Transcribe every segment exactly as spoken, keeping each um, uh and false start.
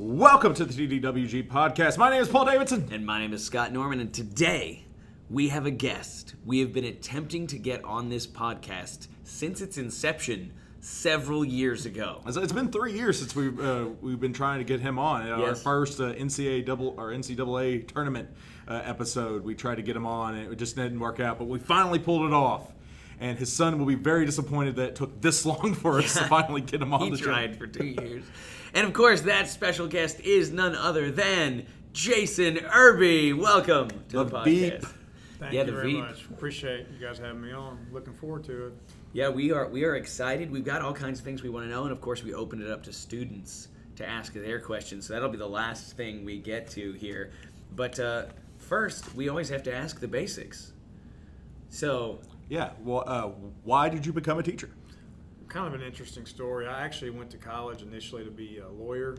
Welcome to the T D W G Podcast. My name is Paul Davidson. And my name is Scott Norman. And today we have a guest. We have been attempting to get on this podcast since its inception several years ago. It's been three years since we've uh, we've been trying to get him on. Yes. Our first uh, N C A A tournament uh, episode, we tried to get him on, and it just didn't work out. But we finally pulled it off. And his son will be very disappointed that it took this long for us yeah. to finally get him on he the show. He tried for two years. And of course, that special guest is none other than Jason Irby. Welcome to the, the podcast. Beep. Thank yeah, you the very beep. much. Appreciate you guys having me on. Looking forward to it. Yeah, we are we are excited. We've got all kinds of things we want to know, and of course we opened it up to students to ask their questions, so that'll be the last thing we get to here. But uh, first, we always have to ask the basics. So... Yeah, well, uh, why did you become a teacher? Kind of an interesting story. I actually went to college initially to be a lawyer.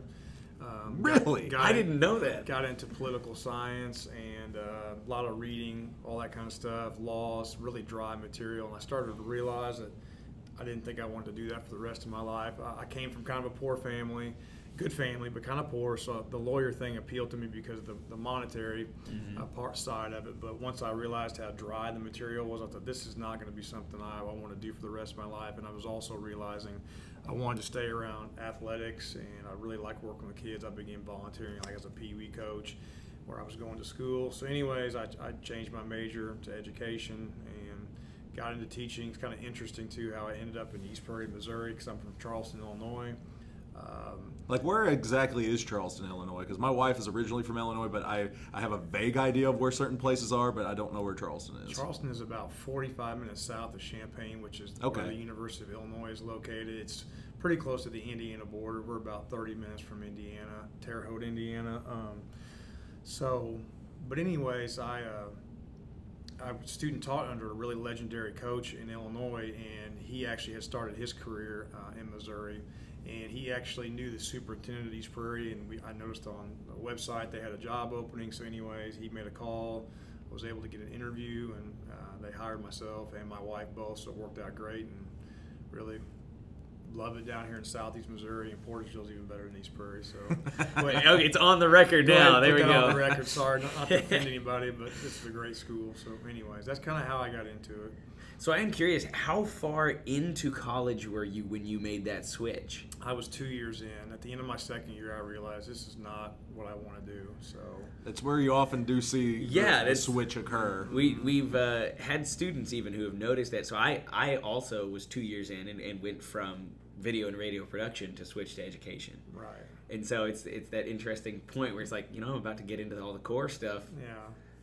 Um, really? Got, got I didn't in, know that. Got into political science and uh, a lot of reading, all that kind of stuff, laws, really dry material. And I started to realize that I didn't think I wanted to do that for the rest of my life. I, I came from kind of a poor family, good family, but kind of poor. So the lawyer thing appealed to me because of the, the monetary mm-hmm. uh, part side of it. But once I realized how dry the material was, I thought this is not going to be something I, I want to do for the rest of my life. And I was also realizing I wanted to stay around athletics, and I really like working with kids. I began volunteering, like as a Pee Wee coach, where I was going to school. So anyways, I, I changed my major to education and got into teaching. It's kind of interesting, too, how I ended up in East Prairie, Missouri, because I'm from Charleston, Illinois. Um, like, where exactly is Charleston, Illinois? Because my wife is originally from Illinois, but I, I have a vague idea of where certain places are, but I don't know where Charleston is. Charleston is about forty-five minutes south of Champaign, which is okay. where the University of Illinois is located. It's pretty close to the Indiana border. We're about thirty minutes from Indiana, Terre Haute, Indiana. Um, so, but anyways, I... Uh, I student taught under a really legendary coach in Illinois, and he actually had started his career uh, in Missouri, and he actually knew the superintendent of East Prairie, and we, I noticed on the website they had a job opening, so anyways, he made a call, was able to get an interview, and uh, they hired myself and my wife both, so it worked out great, and really love it down here in Southeast Missouri, and Portageville's even better than East Prairie. So Wait, okay, it's on the record now. There we go. On the record. Sorry, not, not to offend anybody, but this is a great school. So, anyways, that's kind of how I got into it. So I am curious, how far into college were you when you made that switch? I was two years in. At the end of my second year, I realized this is not what I want to do. So that's where you often do see yeah, the, the switch occur. We, we've uh, had students even who have noticed that. So I, I also was two years in and, and went from video and radio production to switch to education. Right. And so it's it's that interesting point where it's like, you know, I'm about to get into all the core stuff. Yeah.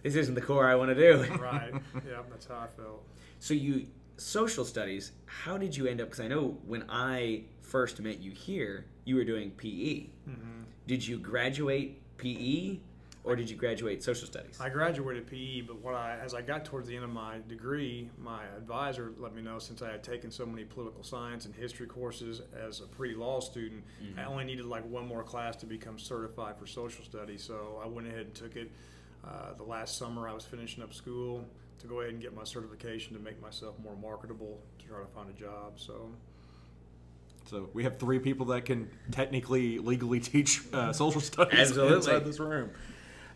This isn't the core I want to do. Right. Yeah, that's how I felt. So you, social studies, how did you end up, because I know when I first met you here, you were doing P E. Mm-hmm. Did you graduate P E or did you graduate social studies? I graduated P E, but what I, as I got towards the end of my degree, my advisor let me know, since I had taken so many political science and history courses as a pre-law student, mm-hmm. I only needed like one more class to become certified for social studies, so I went ahead and took it. Uh, the last summer I was finishing up school to go ahead and get my certification to make myself more marketable to try to find a job. So, so we have three people that can technically, legally teach uh, social studies Absolutely. inside this room.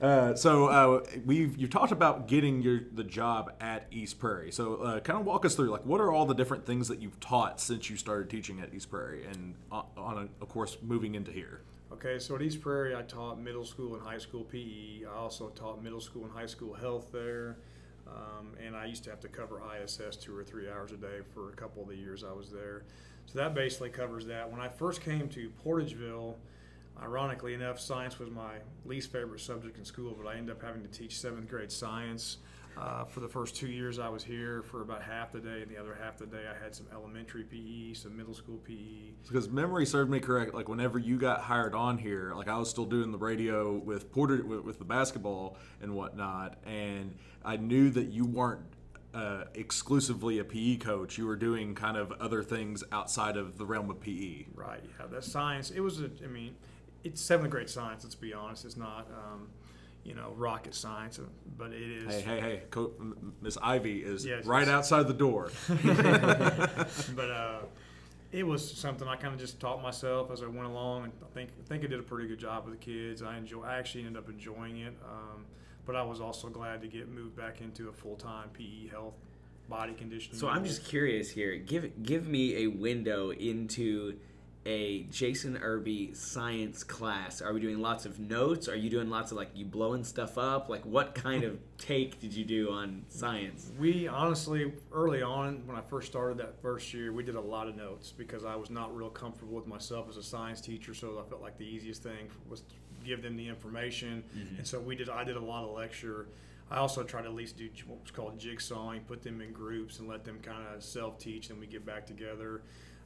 Uh, so uh, we've you talked about getting your the job at East Prairie. So uh, kind of walk us through, like, what are all the different things that you've taught since you started teaching at East Prairie and on, on a, of course, moving into here? Okay, so at East Prairie, I taught middle school and high school P E. I also taught middle school and high school health there. Um, and I used to have to cover I S S two or three hours a day for a couple of the years I was there. So that basically covers that. When I first came to Portageville, ironically enough, science was my least favorite subject in school, but I ended up having to teach seventh grade science uh, for the first two years I was here for about half the day, and the other half the day I had some elementary P E, some middle school P E. Because memory served me correct, like whenever you got hired on here, like I was still doing the radio with Porter with, with the basketball and whatnot, and I knew that you weren't uh, exclusively a P E coach. You were doing kind of other things outside of the realm of P E. Right. Yeah, that's science. It was a, I mean. It's seventh grade science, let's be honest. It's not, um, you know, rocket science, but it is. Hey, hey, hey, Co Miss Ivy is yes, right outside the door. But uh, it was something I kind of just taught myself as I went along, and I think I think I did a pretty good job with the kids. I enjoy. I actually ended up enjoying it, um, but I was also glad to get moved back into a full-time P E health body conditioning. So I'm just curious here. Give give me a window into a Jason Irby science class. Are we doing lots of notes? Are you doing lots of, like, you blowing stuff up? Like, what kind of take did you do on science? We honestly, early on when I first started that first year, we did a lot of notes because I was not real comfortable with myself as a science teacher, so I felt like the easiest thing was to give them the information. Mm-hmm. And so we did. I did a lot of lecture. I also try to at least do what's called jigsawing, put them in groups and let them kind of self-teach, then we get back together.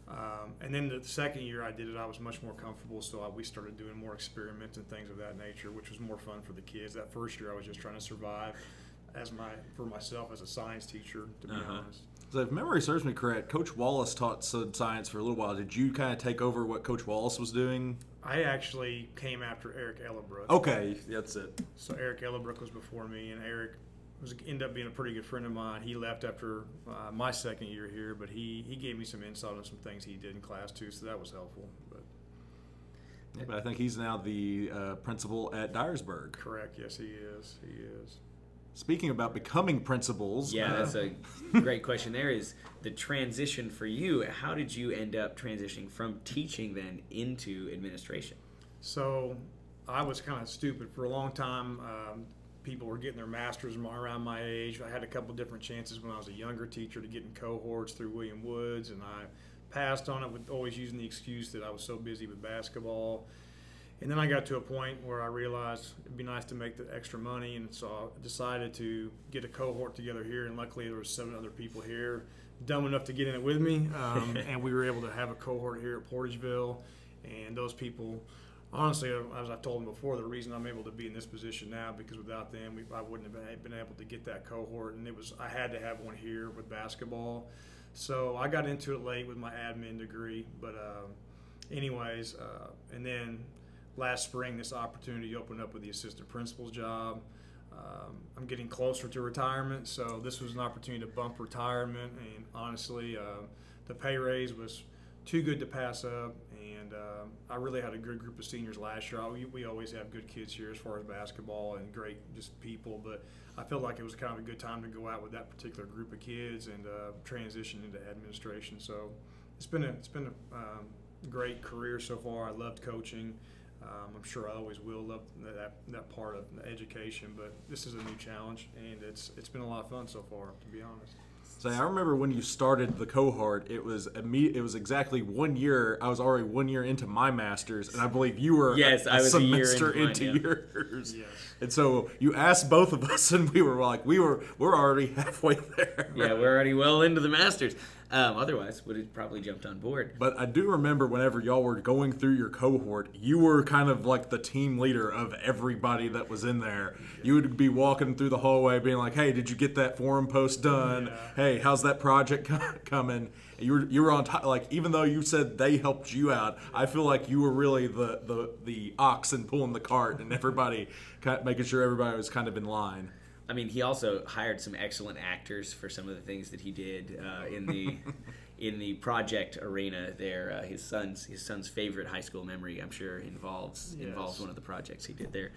Um, and then the second year I did it, I was much more comfortable, so I, we started doing more experiments and things of that nature, which was more fun for the kids. That first year I was just trying to survive as my for myself as a science teacher, to be uh-huh. honest. So if memory serves me correct, Coach Wallace taught science for a little while. Did you kind of take over what Coach Wallace was doing? I actually came after Eric Ellerbrook. Okay, that's it. So Eric Ellerbrook was before me, and Eric was, ended up being a pretty good friend of mine. He left after uh, my second year here, but he, he gave me some insight on some things he did in class too, so that was helpful. But, yeah, but I think he's now the uh, principal at Dyersburg. Correct, yes he is, he is. Speaking about becoming principals. Yeah, uh, that's a great question. There is the transition for you. How did you end up transitioning from teaching then into administration? So I was kind of stupid for a long time. Um, people were getting their masters around my age. I had a couple different chances when I was a younger teacher to get in cohorts through William Woods, and I passed on it with always using the excuse that I was so busy with basketball. And then I got to a point where I realized it'd be nice to make the extra money, and so I decided to get a cohort together here, and luckily there were seven other people here dumb enough to get in it with me, um, and we were able to have a cohort here at Portageville, and those people, honestly, as I told them before, the reason I'm able to be in this position now, because without them we, I wouldn't have been able to get that cohort, and it was I had to have one here with basketball. So I got into it late with my admin degree, but uh, anyways, uh, and then last spring, this opportunity opened up with the assistant principal's job. Um, I'm getting closer to retirement, so this was an opportunity to bump retirement. And honestly, uh, the pay raise was too good to pass up. And uh, I really had a good group of seniors last year. I, we always have good kids here as far as basketball and great just people. But I felt like it was kind of a good time to go out with that particular group of kids and uh, transition into administration. So it's been a, it's been a um, great career so far. I loved coaching. Um, I'm sure I always will love that that part of education, but this is a new challenge, and it's it's been a lot of fun so far, to be honest. So I remember when you started the cohort, it was imme- it was exactly one year. I was already one year into my master's, and I believe you were yes, a, a I was semester a year into, mine, into yeah. yours. Yes. And so you asked both of us, and we were like, we were we're already halfway there. Yeah, we're already well into the master's. Um, otherwise, would have probably jumped on board. But I do remember whenever y'all were going through your cohort, you were kind of like the team leader of everybody that was in there. Yeah. You would be walking through the hallway being like, hey, did you get that forum post done? Yeah. Hey, how's that project coming? You were, you were on top. Like, even though you said they helped you out, I feel like you were really the, the, the oxen pulling the cart and everybody kind of making sure everybody was kind of in line. I mean, he also hired some excellent actors for some of the things that he did uh, in the in the project arena. There, uh, his son's his son's favorite high school memory, I'm sure, involves yes. involves one of the projects he did there.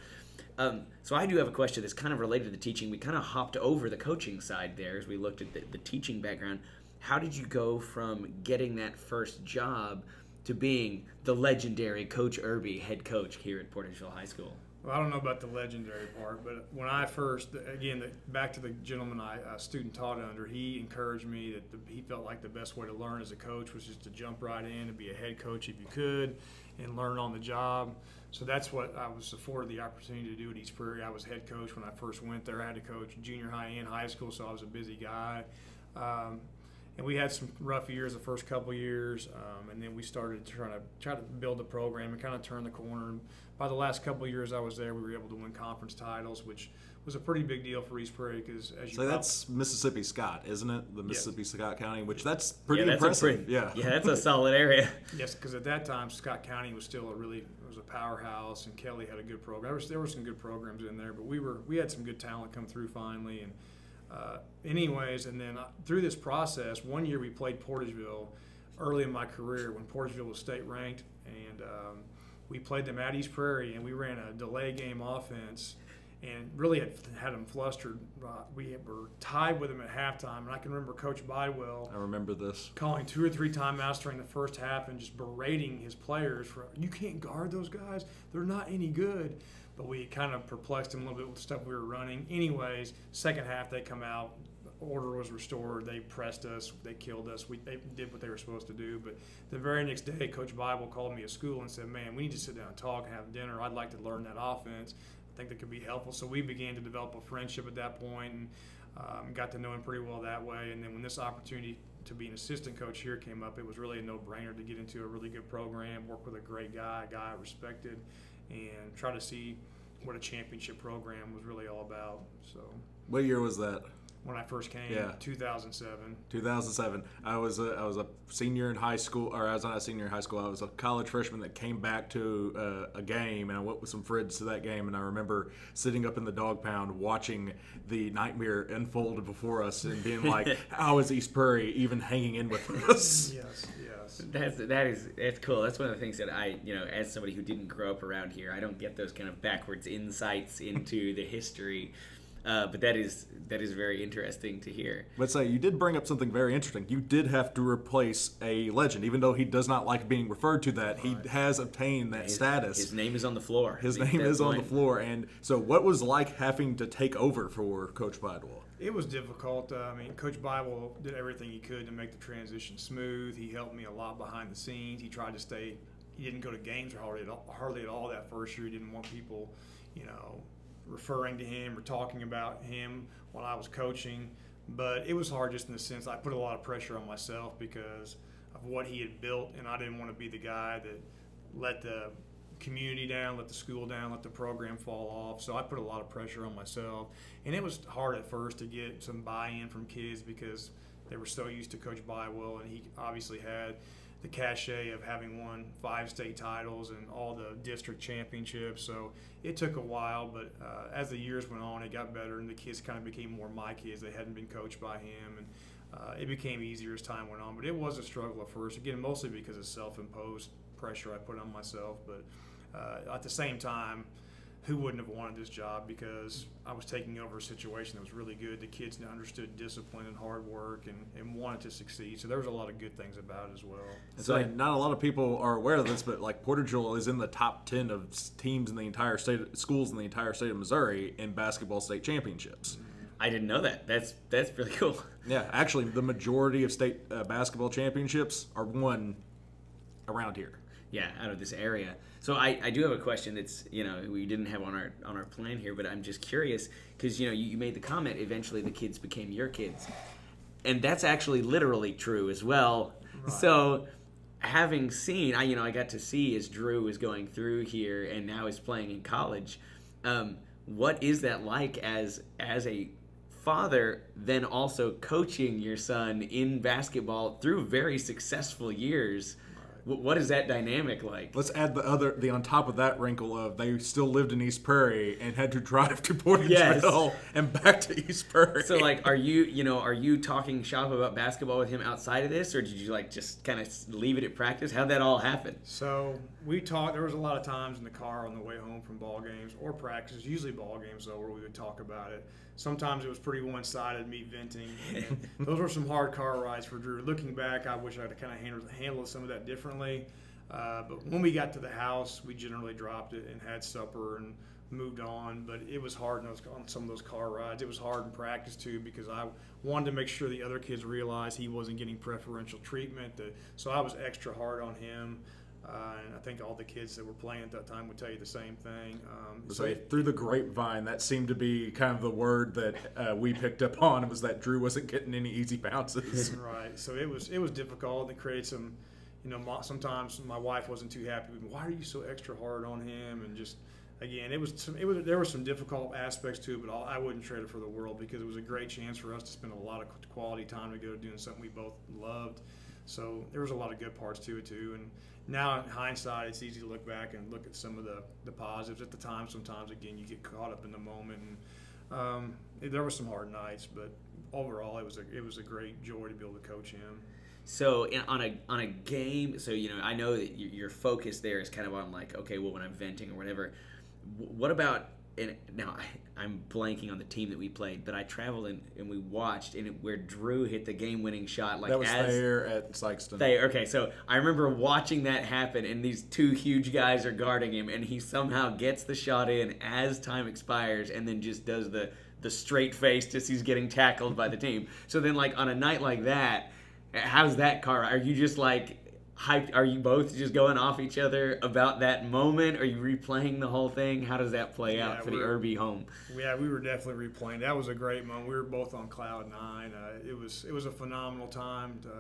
Um, so I do have a question that's kind of related to the teaching. We kind of hopped over the coaching side there as we looked at the, the teaching background. How did you go from getting that first job to being the legendary Coach Irby, head coach here at Portageville High School? Well, I don't know about the legendary part, but when I first, again, the, back to the gentleman I uh, student taught under, he encouraged me that the, he felt like the best way to learn as a coach was just to jump right in and be a head coach if you could and learn on the job. So that's what I was afforded the opportunity to do at East Prairie. I was head coach when I first went there. I had to coach junior high and high school, so I was a busy guy. Um, And we had some rough years the first couple years, um, and then we started trying to try to build the program and kind of turn the corner. And by the last couple of years I was there, we were able to win conference titles, which was a pretty big deal for East Prairie because, as you so know, that's Mississippi Scott, isn't it? The Mississippi yes. Scott County, which that's pretty yeah, that's impressive. Pretty, yeah, yeah, that's a solid area. Yes, because at that time Scott County was still a really it was a powerhouse, and Kelly had a good program. There, was, there were some good programs in there, but we were we had some good talent come through finally, and. Uh, anyways, and then uh, through this process, one year we played Portageville. early in my career when Portageville was state ranked, and um, we played them at East Prairie, and we ran a delay game offense and really had, had them flustered. We were tied with them at halftime, and I can remember Coach Bidwell. I remember this. Calling two or three timeouts during the first half and just berating his players for, you can't guard those guys. They're not any good. But we kind of perplexed them a little bit with the stuff we were running. Anyways, second half they come out, order was restored, they pressed us, they killed us, we, they did what they were supposed to do. But the very next day, Coach Bible called me at school and said, man, we need to sit down and talk and have dinner. I'd like to learn that offense. I think that could be helpful. So we began to develop a friendship at that point and um, got to know him pretty well that way. And then when this opportunity to be an assistant coach here came up, it was really a no-brainer to get into a really good program, work with a great guy, a guy I respected, and try to see what a championship program was really all about. So, what year was that? When I first came, yeah. two thousand seven. two thousand seven. I was a, I was a senior in high school, or I was not a senior in high school. I was a college freshman that came back to uh, a game, and I went with some friends to that game. And I remember sitting up in the dog pound watching the nightmare unfold before us, and being like, "How is East Prairie even hanging in with us?" Yes, yes. That's that is that's cool. That's one of the things that I, you know, as somebody who didn't grow up around here, I don't get those kind of backwards insights into the history. Uh, but that is that is very interesting to hear. Let's say you did bring up something very interesting. You did have to replace a legend, even though he does not like being referred to that. Right. He has obtained that his, status. His name is on the floor. His name is point. on the floor. And so, what was like having to take over for Coach Bidwell? It was difficult. Uh, I mean, Coach Bidwell did everything he could to make the transition smooth. He helped me a lot behind the scenes. He tried to stay. He didn't go to games hardly at all, hardly at all that first year. He didn't want people, you know, referring to him or talking about him while I was coaching. But it was hard just in the sense I put a lot of pressure on myself because of what he had built, and I didn't want to be the guy that let the community down, let the school down, let the program fall off. So I put a lot of pressure on myself, and it was hard at first to get some buy-in from kids because they were so used to Coach Bidwell, and he obviously had the cachet of having won five state titles and all the district championships. So it took a while, but uh, as the years went on, it got better, and the kids kind of became more my kids. They hadn't been coached by him, and uh, it became easier as time went on. But it was a struggle at first, again, mostly because of self-imposed pressure I put on myself. But uh, at the same time, who wouldn't have wanted this job? Because I was taking over a situation that was really good. The kids understood discipline and hard work and, and wanted to succeed. So there was a lot of good things about it as well. And so, like, not a lot of people are aware of this, but like Portageville is in the top ten of teams in the entire state, schools in the entire state of Missouri in basketball state championships. Mm-hmm. I didn't know that. That's that's really cool. Yeah, actually, the majority of state uh, basketball championships are won around here. Yeah, out of this area. So I, I do have a question that's, you know, we didn't have on our on our plan here, but I'm just curious because, you know, you, you made the comment eventually the kids became your kids. And that's actually literally true as well. Right. So having seen, I you know, I got to see as Drew was going through here and now is playing in college, um, what is that like as as a father, then also coaching your son in basketball through very successful years? What is that dynamic like? Let's add the other, the on top of that wrinkle of they still lived in East Prairie and had to drive to Portageville yes. and back to East Prairie. So, like, are you, you know, are you talking shop about basketball with him outside of this, or did you like just kind of leave it at practice? How'd that all happen? So we talked. There was a lot of times in the car on the way home from ball games or practices, usually ball games though, where we would talk about it. Sometimes it was pretty one-sided, me venting. And those were some hard car rides for Drew. Looking back, I wish I had kind of handled, handled some of that differently. Uh, but when we got to the house, we generally dropped it and had supper and moved on. But it was hard in those, on some of those car rides. It was hard in practice, too, because I wanted to make sure the other kids realized he wasn't getting preferential treatment. That, so I was extra hard on him. Uh, and I think all the kids that were playing at that time would tell you the same thing. Um, so it, through the grapevine, that seemed to be kind of the word that uh, we picked up on was that Drew wasn't getting any easy bounces. Right. So it was it was difficult. It created some, you know, sometimes my wife wasn't too happy with me. Why are you so extra hard on him? And just again, it was some, it was there were some difficult aspects to it, but I wouldn't trade it for the world because it was a great chance for us to spend a lot of quality time together doing something we both loved. So there was a lot of good parts to it too, and now in hindsight, it's easy to look back and look at some of the, the positives. At the time, sometimes again you get caught up in the moment, and um, there were some hard nights, but overall it was a it was a great joy to be able to coach him. So in, on a on a game, so you know, I know that your focus there is kind of on like, okay, well, when I'm venting or whatever, what about? And now I, I'm blanking on the team that we played, but I traveled and, and we watched, and it, where Drew hit the game-winning shot, like that was as Thayer at Sykeston. Thayer, okay, so I remember watching that happen, and these two huge guys are guarding him, and he somehow gets the shot in as time expires, and then just does the the straight face as he's getting tackled by the team. So then, like on a night like that, how's that car? Are you just like? Hyped, are you both just going off each other about that moment? Are you replaying the whole thing? How does that play yeah, out for the Irby home? Yeah, we were definitely replaying. That was a great moment. We were both on cloud nine. Uh, it was it was a phenomenal time. To, uh,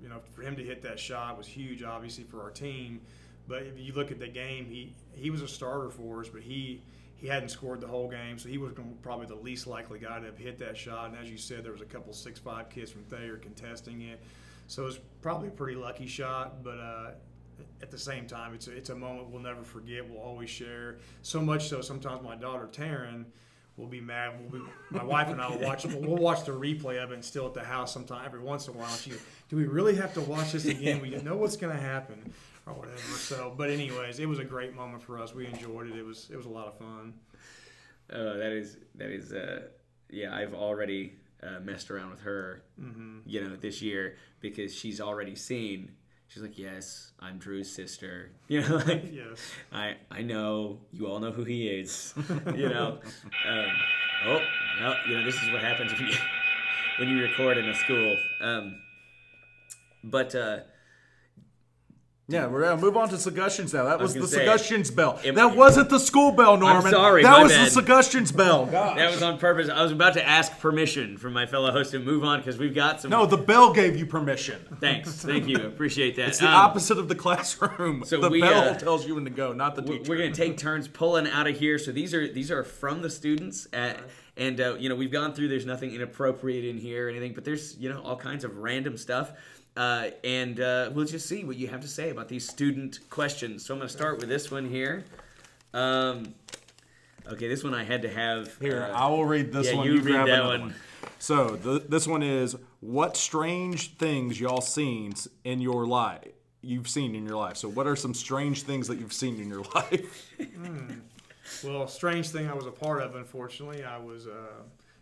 you know, for him to hit that shot was huge, obviously, for our team. But if you look at the game, he he was a starter for us, but he he hadn't scored the whole game, so he was probably the least likely guy to have hit that shot. And as you said, there was a couple six five kids from Thayer contesting it. So it was probably a pretty lucky shot, but uh, at the same time, it's a, it's a moment we'll never forget. We'll always share. So much so, sometimes my daughter Taryn will be mad. We'll be, my wife and I will watch. We'll watch the replay of it, and still at the house sometime every once in a while. She, do we really have to watch this again? We know what's going to happen, or whatever. So, but anyways, it was a great moment for us. We enjoyed it. It was it was a lot of fun. Oh, that is that is uh, yeah. I've already. Uh, messed around with her, mm-hmm. you know, this year because she's already seen. She's like, yes, I'm Drew's sister. You know, like, yes. I I know you all know who he is. you know, um, oh, well, you know, this is what happens when you when you record in a school. Um, but. Uh, Yeah, we're going to move on to Segustions now. That was, was the say, Segustions bell. It, that it, wasn't the school bell, Norman. I'm sorry, That my was bad. the Segustions bell. Gosh. That was on purpose. I was about to ask permission from my fellow host to move on because we've got some... No, the bell gave you permission. Thanks. Thank you. Appreciate that. It's the um, opposite of the classroom. So the we, bell uh, tells you when to go, not the teacher. We're going to take turns pulling out of here. So these are these are from the students. At, right. And, uh, you know, we've gone through. There's nothing inappropriate in here or anything, but there's, you know, all kinds of random stuff. Uh, and uh, we'll just see what you have to say about these student questions. So I'm going to start with this one here. Um, okay, this one I had to have. Here, uh, I will read this yeah, one. Yeah, you, you read that one. one. So the, this one is, what strange things y'all seen in your life? You've seen in your life. So what are some strange things that you've seen in your life? mm. Well, strange thing I was a part of, unfortunately. I was... Uh,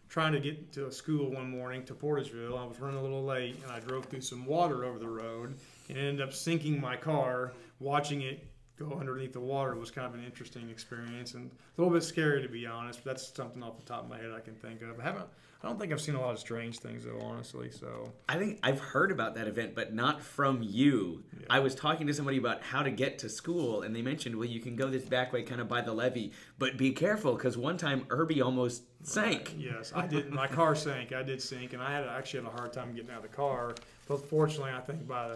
trying to get to school one morning to Portageville. I was running a little late, and I drove through some water over the road and ended up sinking my car. Watching it go underneath the water was kind of an interesting experience and a little bit scary, to be honest, but that's something off the top of my head I can think of. I haven't, I don't think I've seen a lot of strange things, though, honestly. So I think I've heard about that event, but not from you. Yeah. I was talking to somebody about how to get to school, and they mentioned, well, you can go this back way kind of by the levee, but be careful, because one time Irby almost sank. Right. Yes, I did. My car sank. I did sink, and I had actually had a hard time getting out of the car. But fortunately, I think by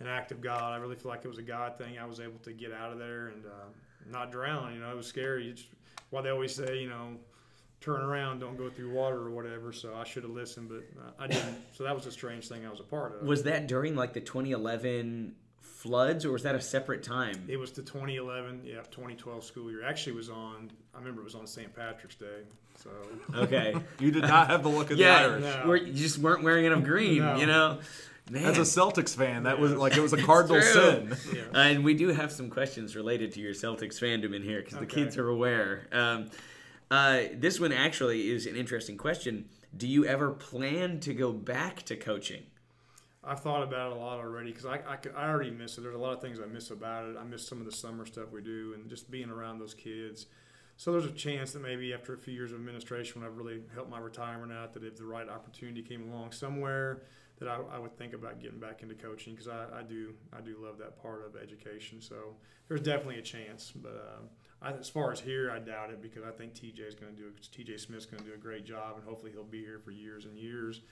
an act of God, I really feel like it was a God thing. I was able to get out of there and uh, not drown. You know, it was scary. It's why they always say, you know, turn around, don't go through water or whatever. So I should have listened, but I didn't. So that was a strange thing I was a part of. Was that during like the twenty eleven floods, or was that a separate time? It was the twenty eleven, yeah, twenty twelve school year. Actually, it was on. I remember it was on Saint Patrick's Day. So okay, you did not have the look of yeah, the Irish. No. We're, you just weren't wearing enough green, no. you know. Man. As a Celtics fan, that yeah. was like it was a cardinal sin. Yeah. Uh, and we do have some questions related to your Celtics fandom in here because okay. the kids are aware. Um, Uh, this one actually is an interesting question. Do you ever plan to go back to coaching? I've thought about it a lot already because I, I, I already miss it. There's a lot of things I miss about it. I miss some of the summer stuff we do and just being around those kids. So there's a chance that maybe after a few years of administration when I've really helped my retirement out that if the right opportunity came along somewhere that I, I would think about getting back into coaching because I, I, do, I do love that part of education. So there's definitely a chance, but uh, – I, as far as here, I doubt it because I think T J's going to do T J Smith's going to do a great job, and hopefully he'll be here for years and years.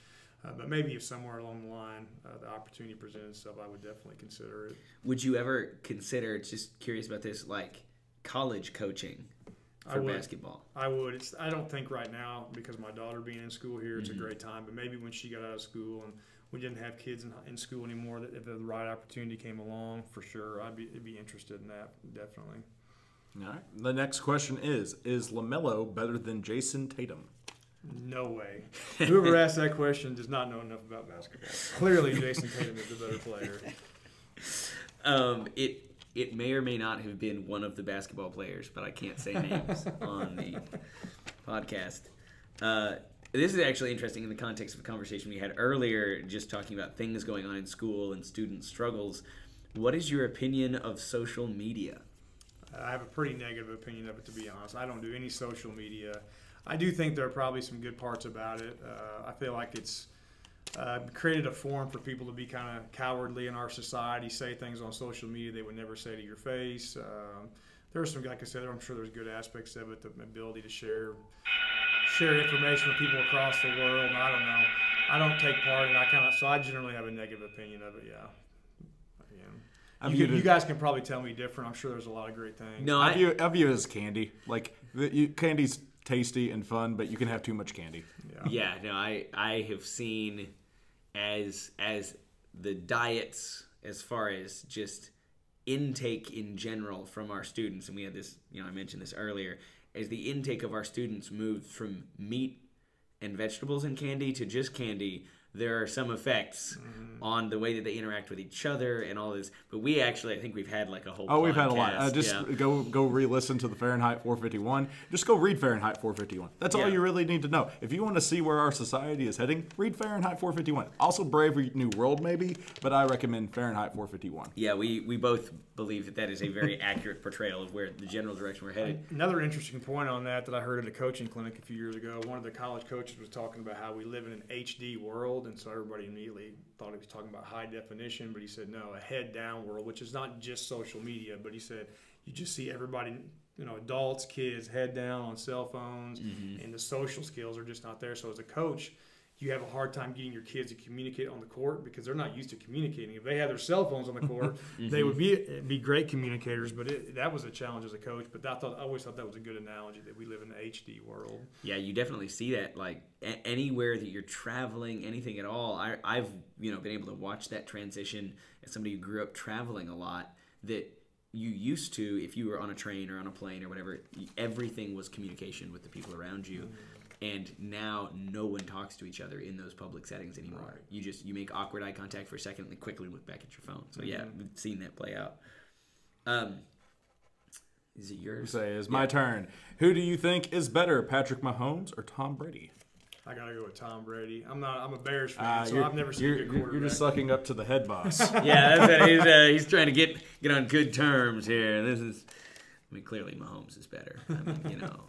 Uh, but maybe if somewhere along the line uh, the opportunity presented itself, I would definitely consider it. Would you ever consider? Just curious about this, like college coaching for I would, basketball. I would. It's, I don't think right now because my daughter being in school here, it's mm-hmm. a great time. But maybe when she got out of school and we didn't have kids in, in school anymore, that if the right opportunity came along, for sure, I'd be, I'd be interested in that definitely. All right. The next question is, is LaMelo better than Jason Tatum? No way. Whoever asked that question does not know enough about basketball. Clearly, Jason Tatum is the better player. Um, it it may or may not have been one of the basketball players, but I can't say names on the podcast. Uh, this is actually interesting in the context of a conversation we had earlier, just talking about things going on in school and student struggles. What is your opinion of social media? I have a pretty negative opinion of it, to be honest. I don't do any social media. I do think there are probably some good parts about it. Uh, I feel like it's uh, created a forum for people to be kind of cowardly in our society, say things on social media they would never say to your face. Um, there are some, like I said, I'm sure there's good aspects of it, the ability to share share information with people across the world. And I don't know. I don't take part in it. I kind of so I generally have a negative opinion of it. Yeah. yeah. You, you guys can probably tell me different. I'm sure there's a lot of great things. No, I, I, view, I view it as candy. Like the, you, candy's tasty and fun, but you can have too much candy. Yeah, yeah no, I, I have seen as as the diets, as far as just intake in general from our students, and we had this, you know, I mentioned this earlier, as the intake of our students moved from meat and vegetables and candy to just candy, there are some effects mm-hmm. on the way that they interact with each other and all this. But we actually, I think we've had like a whole podcast. Oh, we've had a lot. Uh, just yeah. go go re-listen to the Fahrenheit four fifty-one. Just go read Fahrenheit four fifty-one. That's yeah. all you really need to know. If you want to see where our society is heading, read Fahrenheit four fifty-one. Also Brave New World maybe, but I recommend Fahrenheit four fifty-one. Yeah, we, we both believe that that is a very accurate portrayal of where the general direction we're headed. Another interesting point on that that I heard at a coaching clinic a few years ago, one of the college coaches was talking about how we live in an H D world. And so everybody immediately thought he was talking about high definition, but he said, no, a head down world, which is not just social media, but he said, you just see everybody, you know, adults, kids, head down on cell phones, mm-hmm. and the social skills are just not there. So as a coach, you have a hard time getting your kids to communicate on the court because they're not used to communicating. If they had their cell phones on the court, mm-hmm. they would be be great communicators, but it, that was a challenge as a coach. But I, thought, I always thought that was a good analogy, that we live in an H D world. Yeah, you definitely see that, like, a- anywhere that you're traveling, anything at all. I, I've, you know, been able to watch that transition as somebody who grew up traveling a lot, that you used to, if you were on a train or on a plane or whatever, everything was communication with the people around you. Mm-hmm. And now no one talks to each other in those public settings anymore. Right. You just you make awkward eye contact for a second and then quickly look back at your phone. So yeah, mm-hmm. we've seen that play out. Um, is it yours? Say it's yeah. my turn. Who do you think is better, Patrick Mahomes or Tom Brady? I gotta go with Tom Brady. I'm not. I'm a Bears fan, uh, so I've never seen a good quarterback. You're just sucking up to the head boss. yeah, that's that. he's, uh, he's trying to get get on good terms here. This is. I mean, clearly Mahomes is better. I mean, you know.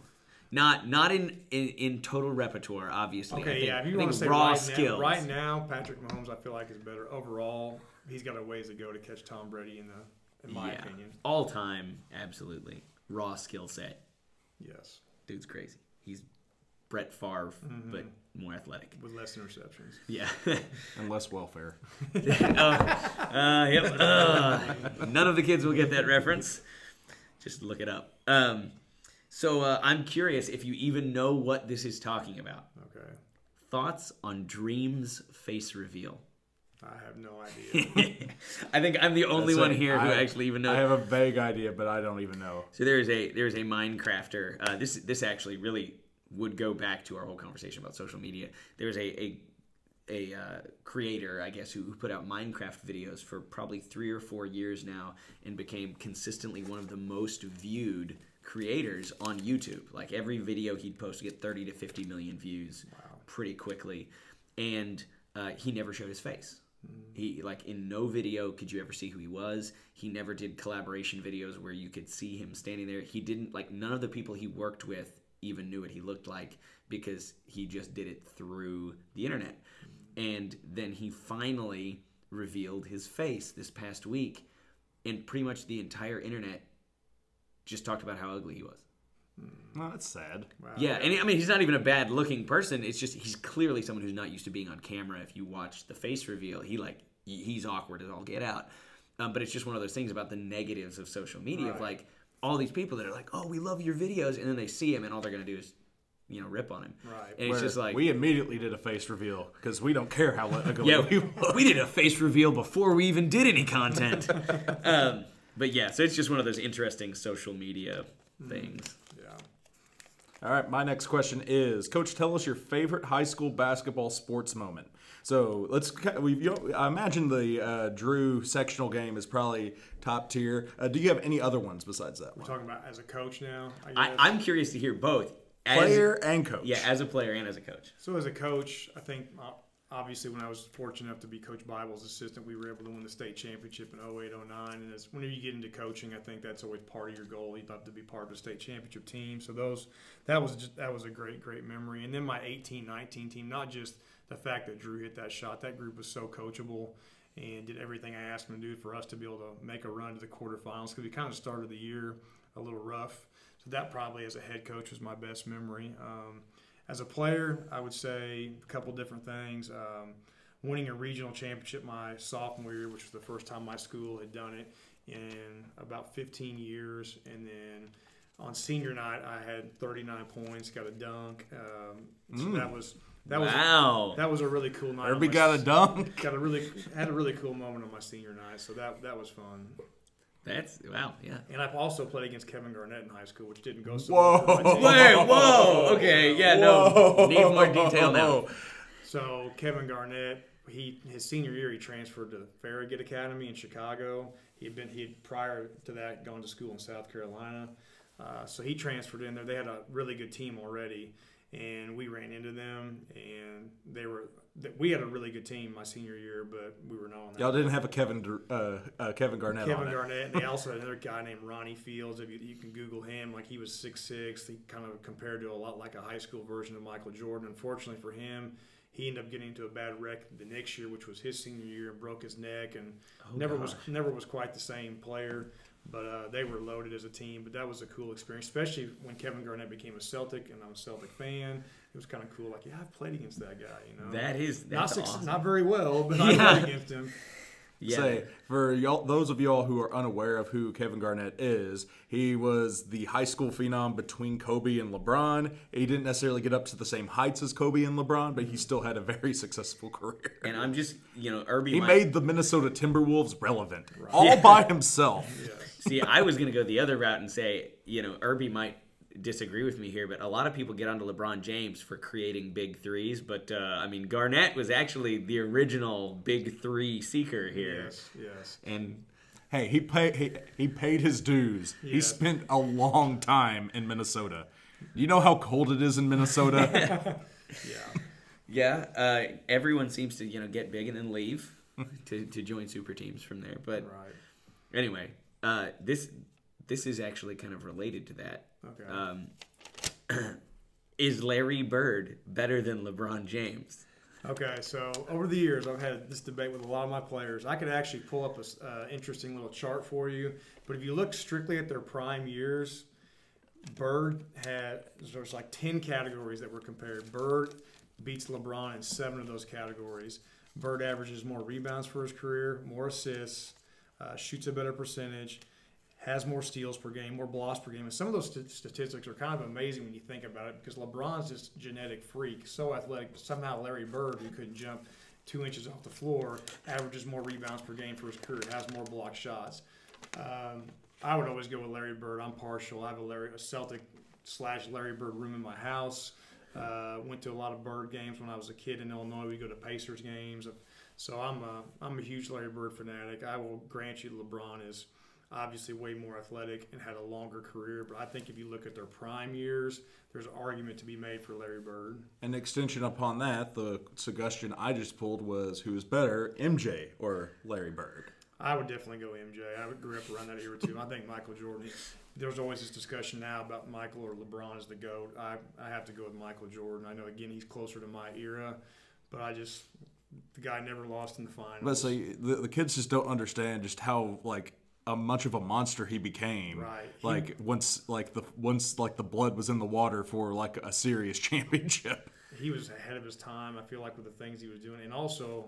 Not not in, in, in total repertoire, obviously. Okay, I think, yeah. If you I want to say raw right skills. Now, right now, Patrick Mahomes, I feel like, is better overall. He's got a ways to go to catch Tom Brady in the, in my yeah. opinion. All time, absolutely. Raw skill set. Yes. Dude's crazy. He's Brett Favre, mm-hmm. but more athletic. With less interceptions. Yeah. and less welfare. uh, uh, yep. Uh, none of the kids will get that reference. Just look it up. Um, So uh, I'm curious if you even know what this is talking about. Okay. Thoughts on Dream's face reveal? I have no idea. I think I'm the only That's one a, here who I, actually even knows. I have a vague idea, but I don't even know. So there is a there is a Minecrafter. Uh, this this actually really would go back to our whole conversation about social media. There is a a, a uh, creator, I guess, who, who put out Minecraft videos for probably three or four years now, and became consistently one of the most viewed creators on YouTube. Like every video he'd post would get thirty to fifty million views wow. pretty quickly, and uh, he never showed his face. Mm. He like in no video could you ever see who he was. He never did collaboration videos where you could see him standing there. He didn't like none of the people he worked with even knew what he looked like because he just did it through the internet. Mm. And then he finally revealed his face this past week, and pretty much the entire internet just talked about how ugly he was. Well, that's sad. Wow. Yeah, and I mean, he's not even a bad-looking person. It's just he's clearly someone who's not used to being on camera. If you watch the face reveal, he like he's awkward as all get out. Um, but it's just one of those things about the negatives of social media, right. of like all these people that are like, "Oh, we love your videos," and then they see him, and all they're gonna do is, you know, rip on him. Right. And Where it's just like we immediately did a face reveal because we don't care how ugly yeah, we look. We did a face reveal before we even did any content. um, But yeah, so it's just one of those interesting social media things. Yeah. All right, my next question is, Coach, tell us your favorite high school basketball sports moment. So let's, we, you know, I imagine the uh, Drew sectional game is probably top tier. Uh, do you have any other ones besides that? We're one? talking about as a coach now. I guess. I, I'm curious to hear both. As, player and coach. Yeah, as a player and as a coach. So as a coach, I think obviously when I was fortunate enough to be Coach Bidwell's assistant, we were able to win the state championship in oh eight oh nine. And as, whenever you get into coaching, I think that's always part of your goal. You'd love to be part of the state championship team. So those that was just, that was a great, great memory. And then my eighteen nineteen team, not just the fact that Drew hit that shot, that group was so coachable and did everything I asked them to do for us to be able to make a run to the quarterfinals, because we kind of started the year a little rough. So that probably as a head coach was my best memory. Um, as a player, I would say a couple different things. Um, winning a regional championship my sophomore year, which was the first time my school had done it in about fifteen years. And then on senior night, I had thirty-nine points, got a dunk. Um, so mm. that was that wow. was a, that was a really cool night. Irby got a dunk. Got a really had a really cool moment on my senior night. So that that was fun. That's wow, yeah. And I've also played against Kevin Garnett in high school, which didn't go so well. Whoa, Wait, whoa, okay, yeah, whoa. no, need more detail now. So Kevin Garnett, he his senior year, he transferred to Farragut Academy in Chicago. He had been he had prior to that gone to school in South Carolina, uh, so he transferred in there. They had a really good team already, and we ran into them, and they were. We had a really good team my senior year, but we were not on that. Y'all didn't have a Kevin uh, uh, Kevin Garnett Kevin on Kevin Garnett, and they also had another guy named Ronnie Fields. If you, you can Google him. Like, he was six six. He kind of compared to a lot like a high school version of Michael Jordan. Unfortunately for him, he ended up getting into a bad wreck the next year, which was his senior year, and broke his neck, and oh, never gosh. was never was quite the same player. But uh, they were loaded as a team. But that was a cool experience, especially when Kevin Garnett became a Celtic, and I'm a Celtic fan. It was kind of cool. Like, yeah, I've played against that guy. You know, that is that's not awesome. Not very well, but yeah. I played against him. Yeah. Say, for y'all, those of y'all who are unaware of who Kevin Garnett is, he was the high school phenom between Kobe and LeBron. He didn't necessarily get up to the same heights as Kobe and LeBron, but he still had a very successful career. And I'm just, you know, Irby. He might... made the Minnesota Timberwolves relevant right. all yeah. by himself. Yeah. See, I was going to go the other route and say, you know, Irby might disagree with me here, but a lot of people get onto LeBron James for creating big threes, but uh, I mean, Garnett was actually the original big three seeker here. Yes, yes. And hey, he paid he, he paid his dues. Yeah. He spent a long time in Minnesota. You know how cold it is in Minnesota. yeah, yeah. Uh, everyone seems to you know get big and then leave to to join super teams from there. But right. anyway, uh, this. This is actually kind of related to that. Okay. Um, is Larry Bird better than LeBron James? Okay, so over the years, I've had this debate with a lot of my players. I could actually pull up an uh, interesting little chart for you. But if you look strictly at their prime years, Bird had there's like ten categories that were compared. Bird beats LeBron in seven of those categories. Bird averages more rebounds for his career, more assists, uh, shoots a better percentage, has more steals per game, more blocks per game. And some of those st statistics are kind of amazing when you think about it, because LeBron's this genetic freak, so athletic. But somehow Larry Bird, who couldn't jump two inches off the floor, averages more rebounds per game for his career, has more block shots. Um, I would always go with Larry Bird. I'm partial. I have a, Larry, a Celtic slash Larry Bird room in my house. Uh, went to a lot of Bird games when I was a kid in Illinois. We go to Pacers games. So I'm a, I'm a huge Larry Bird fanatic. I will grant you LeBron is – obviously way more athletic and had a longer career, but I think if you look at their prime years, there's an argument to be made for Larry Bird. An extension upon that, the suggestion I just pulled was, who's better, M J or Larry Bird? I would definitely go M J. I grew up around that era too. I think Michael Jordan, there's always this discussion now about Michael or LeBron as the GOAT. I, I have to go with Michael Jordan. I know, again, he's closer to my era, but I just, the guy never lost in the finals. Let's say, the, the kids just don't understand just how, like, a much of a monster he became, right. like he, once like the once like the blood was in the water for like a serious championship. He was ahead of his time, I feel like, with the things he was doing. And also,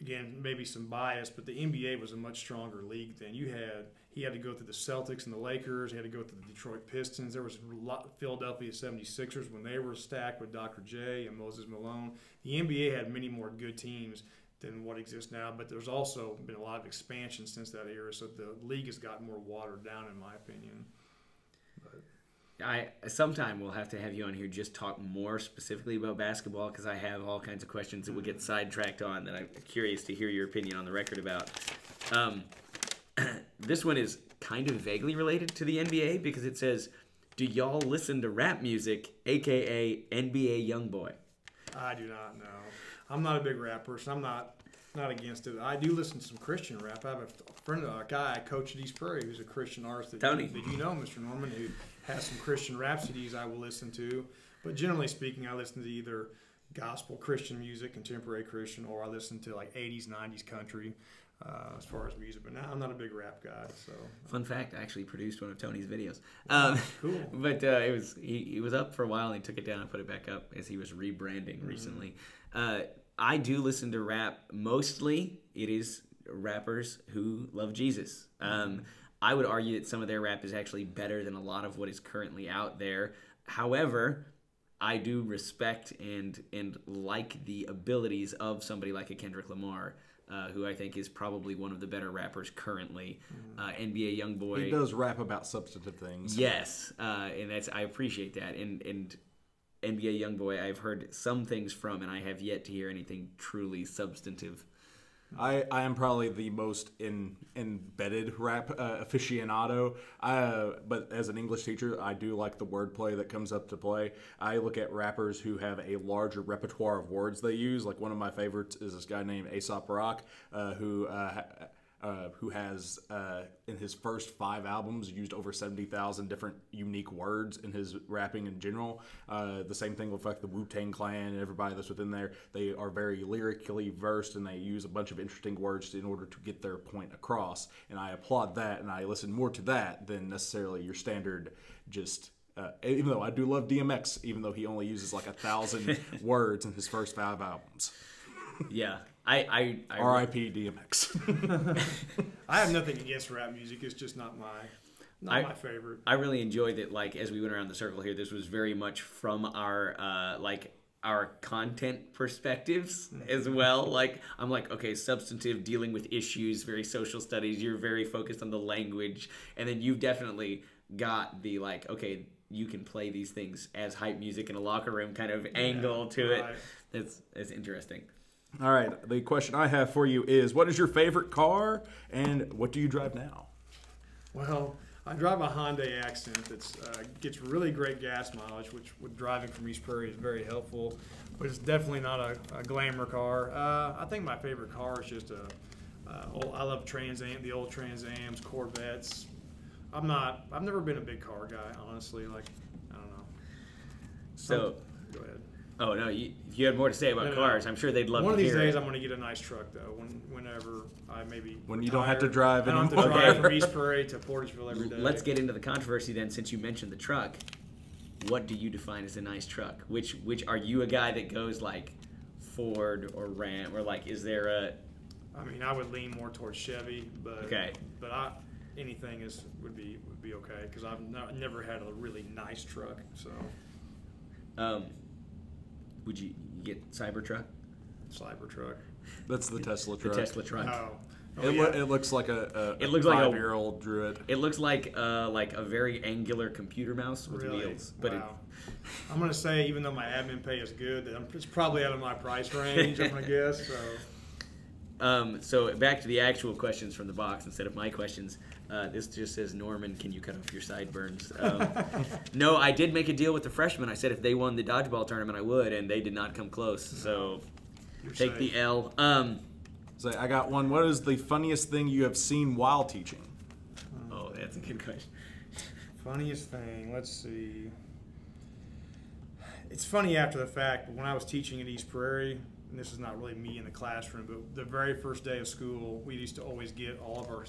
again, maybe some bias, but the N B A was a much stronger league than you had. He had to go through the Celtics and the Lakers. He had to go through the Detroit Pistons. There was a lot of Philadelphia seventy-sixers when they were stacked with Doctor J and Moses Malone. The N B A had many more good teams than what exists now, but there's also been a lot of expansion since that era, so the league has gotten more watered down, in my opinion. But. I sometime we'll have to have you on here just talk more specifically about basketball, because I have all kinds of questions that we'll get sidetracked on that I'm curious to hear your opinion on the record about. Um, this one is kind of vaguely related to the N B A because it says, do y'all listen to rap music, a k a. N B A YoungBoy? I do not know. I'm not a big rap person. I'm not not against it. I do listen to some Christian rap. I have a friend, a guy I coach at East Prairie who's a Christian artist that, Tony. You, that you know, Mister Norman, who has some Christian rap C Ds I will listen to. But generally speaking, I listen to either gospel Christian music, contemporary Christian, or I listen to like eighties, nineties country. Uh, as far as music, but now I'm not a big rap guy. So, fun fact, I actually produced one of Tony's videos. Um, cool. But uh, it was he, he was up for a while, and he took it down and put it back up as he was rebranding recently. Mm. Uh, I do listen to rap mostly. It is rappers who love Jesus. Um, I would argue that some of their rap is actually better than a lot of what is currently out there. However, I do respect and and like the abilities of somebody like a Kendrick Lamar. Uh, who I think is probably one of the better rappers currently, uh, N B A YoungBoy. He does rap about substantive things. Yes, uh, and that's I appreciate that. And and N B A YoungBoy, I've heard some things from, and I have yet to hear anything truly substantive. I, I am probably the most in, embedded rap uh, aficionado, uh, but as an English teacher, I do like the wordplay that comes up to play. I look at rappers who have a larger repertoire of words they use. Like one of my favorites is this guy named Aesop Rock, uh, who uh, uh, who has uh, in his first five albums used over seventy thousand different unique words in his rapping in general. Uh, the same thing with like the Wu-Tang Clan and everybody that's within there. They are very lyrically versed, and they use a bunch of interesting words in order to get their point across. And I applaud that, and I listen more to that than necessarily your standard just. Uh, even though I do love D M X, even though he only uses like a thousand words in his first five albums. Yeah. I, I, I R I P D M X. I have nothing against rap music. It's just not my, not I, my favorite. I really enjoyed that. Like as we went around the circle here, this was very much from our uh, like our content perspectives as well. Like I'm like okay, substantive, dealing with issues, very social studies. You're very focused on the language, and then you've definitely got the like okay, you can play these things as hype music in a locker room kind of angle yeah, to right. it. That's that's interesting. All right, the question I have for you is, what is your favorite car, and what do you drive now? Well, I drive a Hyundai Accent that uh, gets really great gas mileage, which with driving from East Prairie is very helpful, but it's definitely not a, a glamour car. Uh, I think my favorite car is just a uh, – old, I love Trans Am, the old Trans Ams, Corvettes. I'm not – I've never been a big car guy, honestly. Like, I don't know. So – go ahead. Oh, no, you, if you had more to say about no, cars, no. I'm sure they'd love One to hear One of these days, it. I'm going to get a nice truck, though, when, whenever I maybe When retire. You don't have to drive anymore. I don't have to drive from East Prairie to Portageville every day. Let's get into the controversy, then, since you mentioned the truck. What do you define as a nice truck? Which, which are you a guy that goes, like, Ford or Ram, or, like, is there a... I mean, I would lean more towards Chevy, but okay. but I, anything is would be would be okay, because I've not, never had a really nice truck, so... Um... Would you get Cybertruck? Cybertruck. That's the Tesla truck. The Tesla truck. Oh. Oh, it, yeah. lo it looks like a, a, it looks a five like a, year old Druid. It looks like uh, like a very angular computer mouse with really? wheels. But wow. it, I'm gonna say, even though my admin pay is good, that I'm, it's probably out of my price range. I'm gonna guess. So. Um, so back to the actual questions from the box instead of my questions. Uh, this just says, Norman, can you cut off your sideburns? Um, no, I did make a deal with the freshmen. I said if they won the dodgeball tournament, I would, and they did not come close. So You're take safe. the L. Um, so I got one. What is the funniest thing you have seen while teaching? Oh, that's a good question. Funniest thing. Let's see. It's funny after the fact, but when I was teaching at East Prairie, and this is not really me in the classroom, but the very first day of school, we used to always get all of our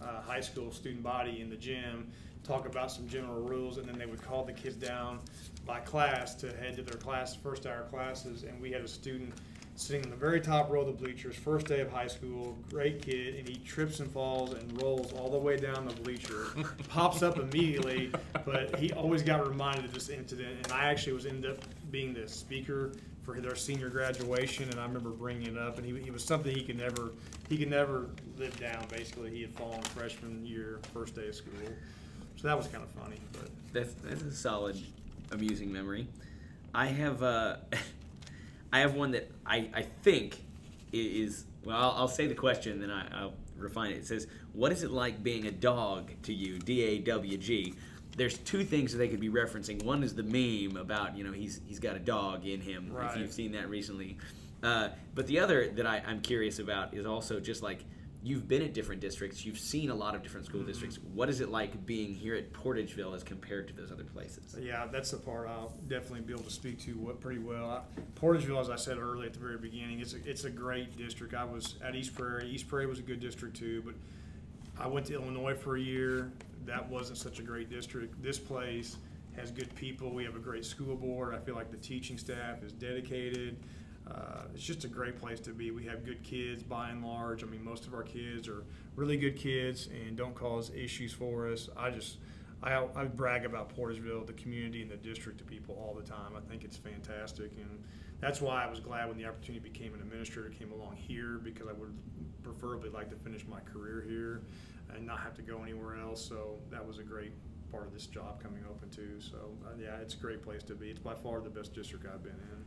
uh, high school student body in the gym, talk about some general rules, and then they would call the kids down by class to head to their class, first hour classes, and we had a student sitting in the very top row of the bleachers, first day of high school, great kid, and he trips and falls and rolls all the way down the bleacher, pops up immediately, but he always got reminded of this incident, and I actually was ended up being the speaker for their senior graduation, and I remember bringing it up, and he, it was something he could never he could never live down. Basically, he had fallen freshman year, first day of school. So that was kind of funny. But that's that's a solid, amusing memory. I have uh, I have one that I I think is well. I'll, I'll say the question, then I, I'll refine it. It says, "What is it like being a dog to you?" D A W G. There's two things that they could be referencing. One is the meme about, you know, he's he's got a dog in him, right, if you've seen that recently. Uh, but the other that I, I'm curious about is also just like, you've been at different districts, you've seen a lot of different school mm-hmm. districts. What is it like being here at Portageville as compared to those other places? Yeah, that's the part I'll definitely be able to speak to what pretty well. I, Portageville, as I said earlier at the very beginning, it's a, it's a great district. I was at East Prairie. East Prairie was a good district too, but I went to Illinois for a year. That wasn't such a great district. This place has good people. We have a great school board. I feel like the teaching staff is dedicated. Uh, it's just a great place to be. We have good kids by and large. I mean, most of our kids are really good kids and don't cause issues for us. I just, I, I brag about Portageville, the community and the district to people all the time. I think it's fantastic, and that's why I was glad when the opportunity became an administrator came along here, because I would preferably like to finish my career here and not have to go anywhere else. So that was a great part of this job coming open too. So uh, yeah, it's a great place to be. It's by far the best district I've been in.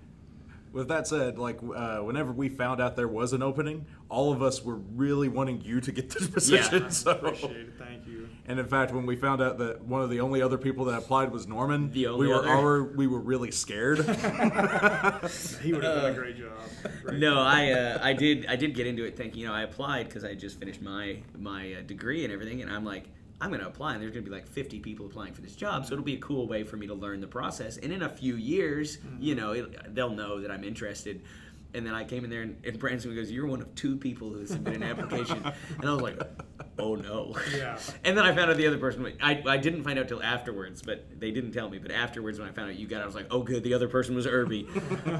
With that said, like uh, whenever we found out there was an opening, all of us were really wanting you to get this position. Yeah, so. I appreciate it. Thank you. And in fact, when we found out that one of the only other people that applied was Norman, the only we were our, we were really scared. He would have done uh, a great job. Great no, job. I uh, I did I did get into it thinking, you know, I applied because I just finished my my uh, degree and everything, and I'm like, I'm going to apply, and there's going to be like fifty people applying for this job, so it'll be a cool way for me to learn the process. And in a few years, you know, it, they'll know that I'm interested. And then I came in there, and, and Branson goes, "You're one of two people who submitted an application." And I was like, "Oh no!" Yeah. And then I found out the other person. I I didn't find out till afterwards, but they didn't tell me. But afterwards, when I found out you got it, I was like, "Oh good, the other person was Irby."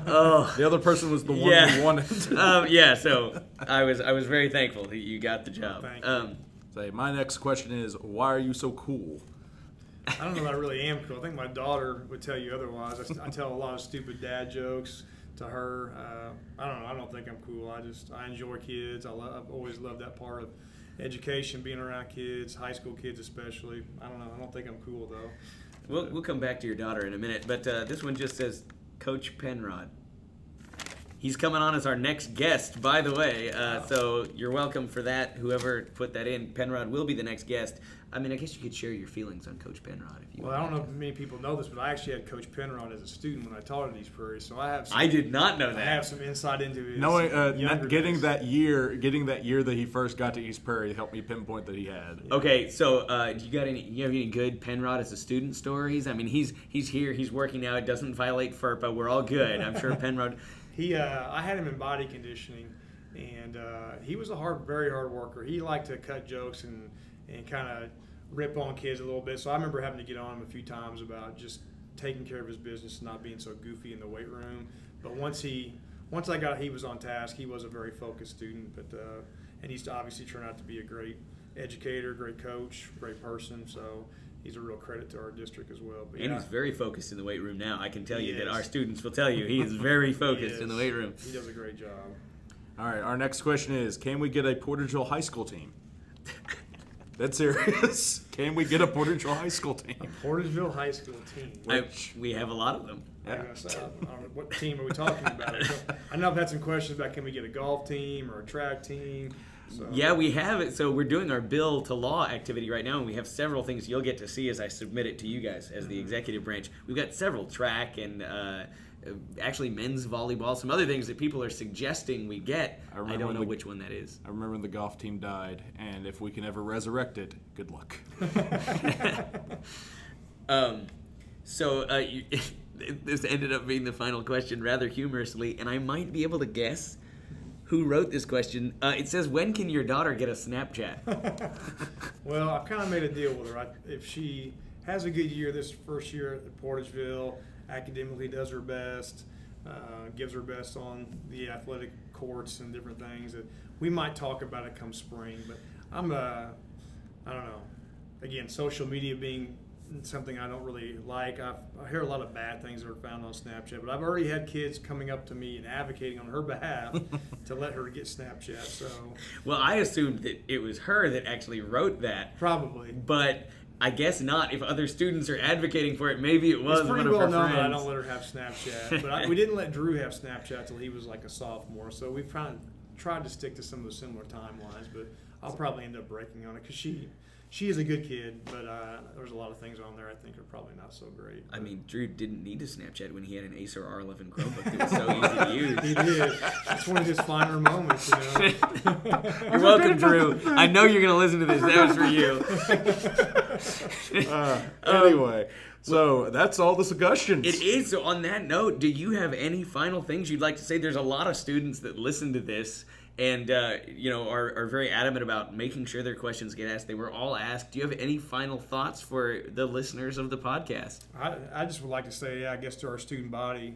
Oh. The other person was the one yeah. who wanted. um, yeah. So I was I was very thankful that you got the job. Well, thank you. Um, Say, my next question is, why are you so cool? I don't know if I really am cool. I think my daughter would tell you otherwise. I, I tell a lot of stupid dad jokes to her. Uh, I don't know. I don't think I'm cool. I just I enjoy kids. I love, I've always loved that part of education, being around kids, high school kids especially. I don't know. I don't think I'm cool, though. We'll, we'll come back to your daughter in a minute. But uh, this one just says, Coach Penrod. He's coming on as our next guest, by the way, uh, so you're welcome for that. Whoever put that in, Penrod will be the next guest. I mean, I guess you could share your feelings on Coach Penrod. If you well, I don't know if many people know this, but I actually had Coach Penrod as a student when I taught at East Prairie, so I have. Some, I did not know that. I have some insight into his. No, uh, getting days. that year, getting that year that he first got to East Prairie helped me pinpoint that he had. Okay, so uh, do you got any? You have any good Penrod as a student stories? I mean, he's he's here, he's working now. It doesn't violate FERPA. We're all good. I'm sure Penrod. He, uh, I had him in body conditioning, and uh, he was a hard, very hard worker. He liked to cut jokes and, and kind of rip on kids a little bit. So I remember having to get on him a few times about just taking care of his business and not being so goofy in the weight room. But once he, once I got, he was on task. He was a very focused student, but uh, and he's obviously turned out to be a great educator, great coach, great person. So. He's a real credit to our district as well. But and yeah. he's very focused in the weight room now. I can tell he you is. that our students will tell you he is very focused is. in the weight room. He does a great job. All right, our next question is, can we get a Portageville High School team? That's serious. Can we get a Portageville High School team? A Portageville High School team. Which, I, we have a lot of them. Yeah. I don't know, what team are we talking about? I know I've had some questions about can we get a golf team or a track team. So. Yeah, we have it. So we're doing our bill to law activity right now, and we have several things you'll get to see as I submit it to you guys as the executive branch. We've got several track and uh, actually men's volleyball, some other things that people are suggesting we get. I, I don't know the, which one that is. I remember when the golf team died, and if we can ever resurrect it, good luck. um, so uh, you, this ended up being the final question rather humorously, and I might be able to guess who wrote this question. Uh, it says, when can your daughter get a Snapchat? Well, I've kind of made a deal with her. I, if she has a good year this first year at Portageville, academically does her best, uh, gives her best on the athletic courts and different things, that we might talk about it come spring. But I'm, uh, I don't know, again, social media being something I don't really like. I've, I hear a lot of bad things that are found on Snapchat, but I've already had kids coming up to me and advocating on her behalf to let her get Snapchat. So, well, I assumed that it was her that actually wrote that. Probably. But I guess not. If other students are advocating for it, maybe it was one of her friends. It's pretty well known that I don't let her have Snapchat. But I, we didn't let Drew have Snapchat till he was like a sophomore. So we tried, tried to stick to some of the similar timelines. But I'll probably end up breaking on it because she she is a good kid. But uh, there's a lot of things on there I think are probably not so great. I mean, Drew didn't need to Snapchat when he had an Acer R eleven Chromebook that was so easy to use. He did. That's one of his finer moments, you know. You're welcome, Drew. I know you're going to listen to this. That was for you. uh, anyway, um, so that's all the discussions. It is. So on that note, do you have any final things you'd like to say? There's a lot of students that listen to this and uh, you know are, are very adamant about making sure their questions get asked. They were all asked. Do you have any final thoughts for the listeners of the podcast? I, I just would like to say, yeah, I guess to our student body,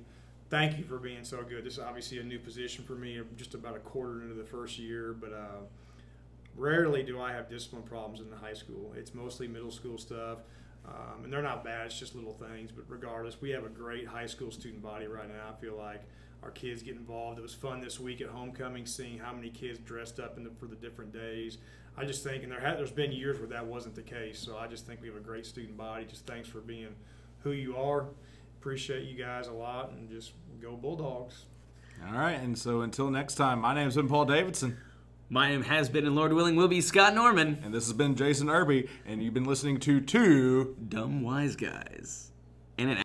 thank you for being so good. This is obviously a new position for me. I'm just about a quarter into the first year, but uh, rarely do I have discipline problems in the high school. It's mostly middle school stuff, um, and they're not bad. It's just little things. But regardless, we have a great high school student body right now. I feel like our kids get involved. It was fun this week at homecoming seeing how many kids dressed up in the, for the different days. I just think, and there ha- there's been years where that wasn't the case, so I just think we have a great student body. Just thanks for being who you are. Appreciate you guys a lot, and just go Bulldogs. All right, and so until next time, my name's been Paul Davidson. My name has been, and Lord willing will be, Scott Norman. And this has been Jason Irby, and you've been listening to Two Dumb Wise Guys. And it